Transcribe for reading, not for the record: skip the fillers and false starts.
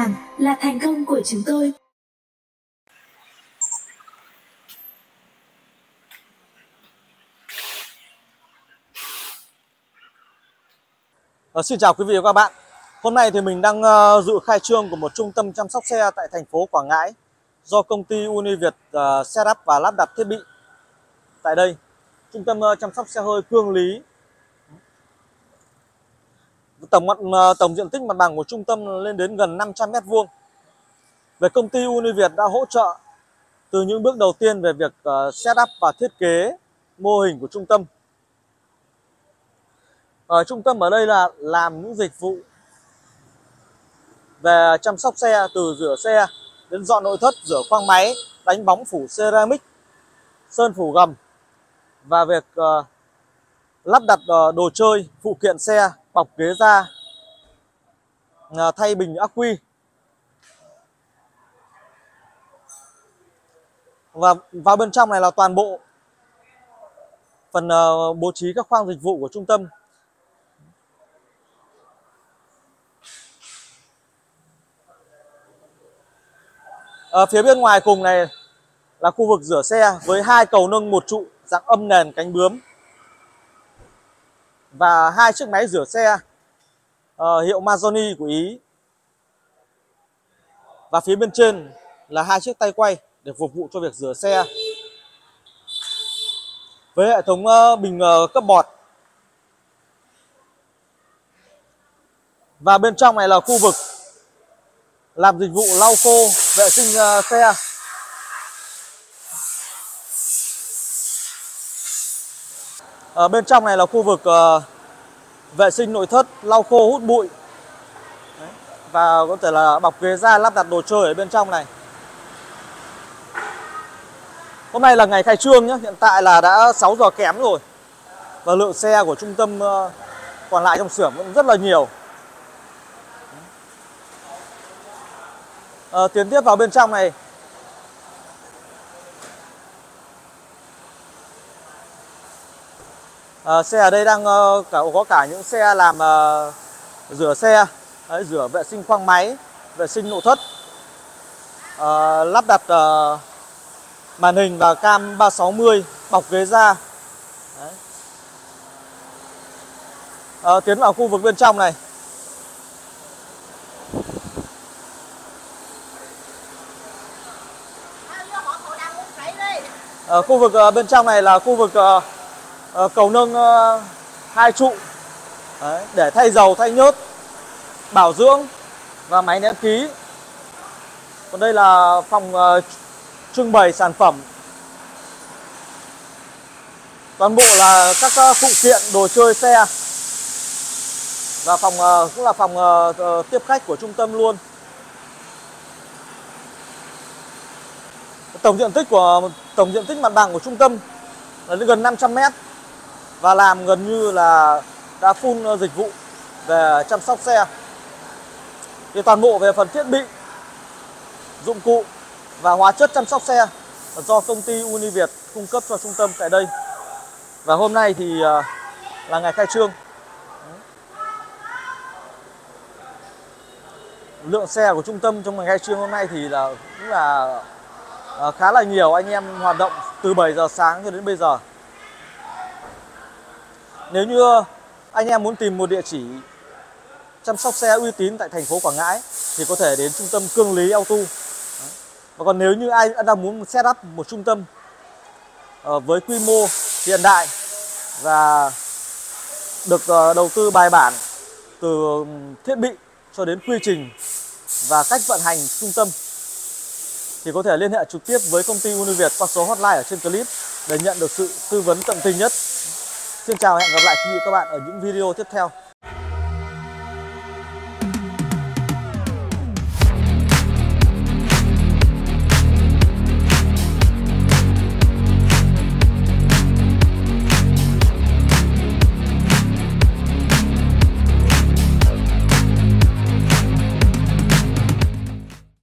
hàng là thành công của chúng tôi. Xin chào quý vị và các bạn. Hôm nay thì mình đang dự khai trương của một trung tâm chăm sóc xe tại thành phố Quảng Ngãi do công ty Uni Việt set up và lắp đặt thiết bị. Tại đây, trung tâm chăm sóc xe hơi Cương Lý. Tổng diện tích mặt bằng của trung tâm lên đến gần 500 m². Về công ty Uni Việt đã hỗ trợ từ những bước đầu tiên về việc set up và thiết kế mô hình của trung tâm. Trung tâm ở đây là làm những dịch vụ về chăm sóc xe, từ rửa xe đến dọn nội thất, rửa khoang máy, đánh bóng phủ ceramic, sơn phủ gầm và việc lắp đặt đồ chơi, phụ kiện xe, bọc ghế da, thay bình ắc quy. Và vào bên trong này là toàn bộ phần bố trí các khoang dịch vụ của trung tâm. Ở phía bên ngoài cùng này là khu vực rửa xe với 2 cầu nâng 1 trụ dạng âm nền cánh bướm và 2 chiếc máy rửa xe hiệu Mazoni của Ý, và phía bên trên là 2 chiếc tay quay để phục vụ cho việc rửa xe với hệ thống bình cấp bọt. Và bên trong này là khu vực làm dịch vụ lau khô, vệ sinh xe. Ở bên trong này là khu vực vệ sinh nội thất, lau khô, hút bụi. Đấy. Và có thể là bọc ghế da, lắp đặt đồ chơi ở bên trong này. Hôm nay là ngày khai trương nhé, hiện tại là đã 6 giờ kém rồi. Và lượng xe của trung tâm còn lại trong xưởng vẫn rất là nhiều. Tiến tiếp vào bên trong này xe ở đây đang có cả những xe làm rửa xe, rửa vệ sinh khoang máy, vệ sinh nội thất, lắp đặt màn hình và cam 360, bọc ghế da. Đấy. Tiến vào khu vực bên trong này, khu vực bên trong này là khu vực cầu nâng 2 trụ. Đấy, để thay dầu, thay nhớt, bảo dưỡng và máy nén khí. Còn đây là phòng trưng bày sản phẩm, toàn bộ là các phụ kiện, đồ chơi xe. Và phòng cũng là phòng tiếp khách của trung tâm luôn. Tổng diện tích mặt bằng của trung tâm là đến gần 500 m, và làm gần như là đã full dịch vụ về chăm sóc xe. Thì toàn bộ về phần thiết bị, dụng cụ và hóa chất chăm sóc xe do công ty Uni Việt cung cấp cho trung tâm tại đây. Và hôm nay thì là ngày khai trương. Lượng xe của trung tâm trong ngày khai trương hôm nay thì là cũng là khá là nhiều, anh em hoạt động từ 7 giờ sáng cho đến bây giờ. Nếu như anh em muốn tìm một địa chỉ chăm sóc xe uy tín tại thành phố Quảng Ngãi thì có thể đến trung tâm Cương Lý Auto. Và còn nếu như ai đang muốn set up một trung tâm với quy mô hiện đại và được đầu tư bài bản từ thiết bị cho đến quy trình và cách vận hành trung tâm, thì có thể liên hệ trực tiếp với công ty Uni Việt qua số hotline ở trên clip để nhận được sự tư vấn tận tình nhất. Xin chào và hẹn gặp lại quý vị các bạn ở những video tiếp theo.